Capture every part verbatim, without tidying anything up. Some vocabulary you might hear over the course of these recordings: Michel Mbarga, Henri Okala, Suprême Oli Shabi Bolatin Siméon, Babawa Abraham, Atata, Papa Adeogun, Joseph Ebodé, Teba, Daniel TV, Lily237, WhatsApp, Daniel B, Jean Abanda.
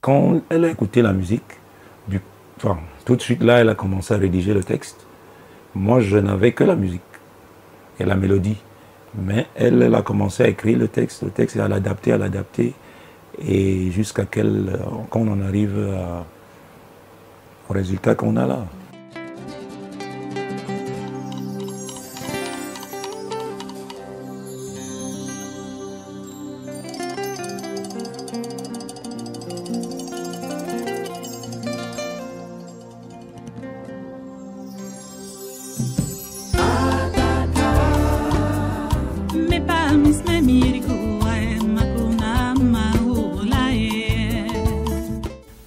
Quand elle a écouté la musique, du, enfin, tout de suite là, elle a commencé à rédiger le texte. Moi, je n'avais que la musique et la mélodie. Mais elle, elle a commencé à écrire le texte, le texte, et à l'adapter, à l'adapter. Et jusqu'à qu'elle, quand on en arrive à, au résultat qu'on a là.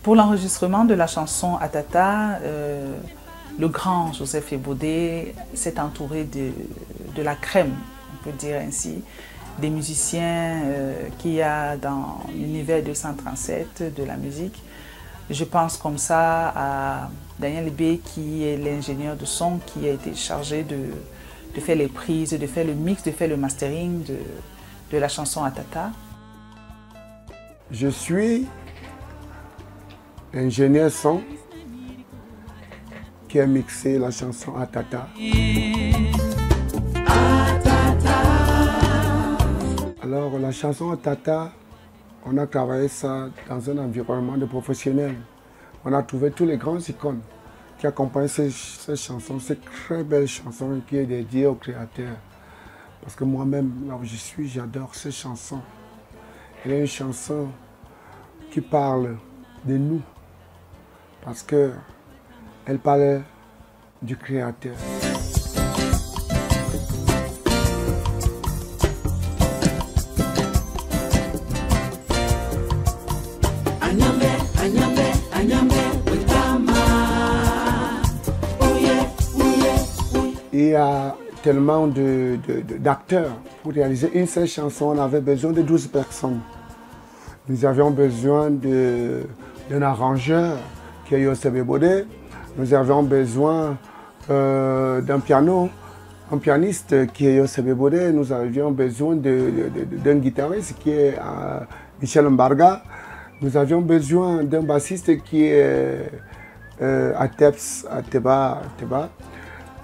Pour l'enregistrement de la chanson Atata, euh, le grand Joseph Ebodé s'est entouré de, de la crème, on peut dire ainsi, des musiciens euh, qu'il y a dans l'univers deux cent trente-sept de la musique. Je pense comme ça à Daniel B, qui est l'ingénieur de son, qui a été chargé de, de faire les prises, de faire le mix, de faire le mastering de, de la chanson Atata. Je suis ingénieur son qui a mixé la chanson Atata. Alors la chanson Atata, on a travaillé ça dans un environnement de professionnels. On a trouvé tous les grands icônes qui accompagnent ces, ces chansons, ces très belles chansons qui est dédiée au créateur. Parce que moi-même, là où je suis, j'adore ces chansons. Il y a une chanson qui parle de nous, parce qu'elle parlait du Créateur. Il y a tellement de, de, de, d'acteurs. Pour réaliser une seule chanson, on avait besoin de douze personnes. Nous avions besoin d'un arrangeur qui est Joseph Ebodé. Nous avions besoin euh, d'un piano, un pianiste qui est Joseph Ebodé. Nous avions besoin d'un guitariste qui est euh, Michel Mbarga. Nous avions besoin d'un bassiste qui est euh, Teba.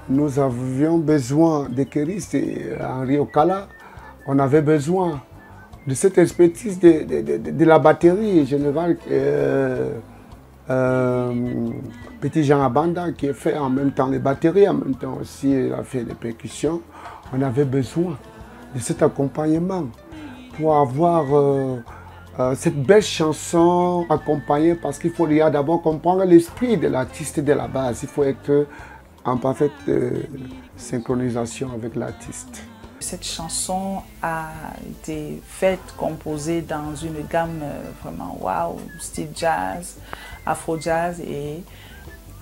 Nous avions besoin des choristes, Henri Okala. On avait besoin de cette expertise de, de, de, de la batterie générale, euh, euh, petit Jean Abanda qui a fait en même temps les batteries, en même temps aussi il a fait les percussions. On avait besoin de cet accompagnement pour avoir euh, euh, cette belle chanson accompagnée, parce qu'il faut d'abord comprendre l'esprit de l'artiste de la base. Il faut être en parfaite euh, synchronisation avec l'artiste. Cette chanson a été faite, composée dans une gamme vraiment wow, style jazz, afro-jazz, et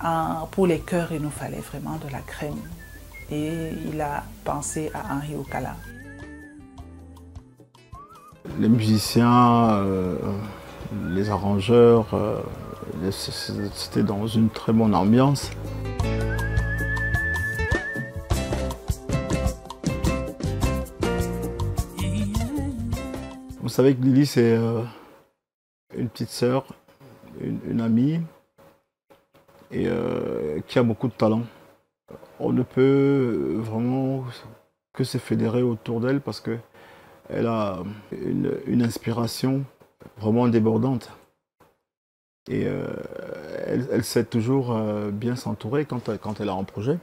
en, pour les chœurs, il nous fallait vraiment de la crème. Et il a pensé à Henri Okala. Les musiciens, euh, les arrangeurs, euh, c'était dans une très bonne ambiance. Vous savez que Lily, c'est euh, une petite sœur, une, une amie, et euh, qui a beaucoup de talent. On ne peut vraiment que se fédérer autour d'elle parce qu'elle a une, une inspiration vraiment débordante. Et euh, elle, elle sait toujours euh, bien s'entourer quand, quand elle a un projet.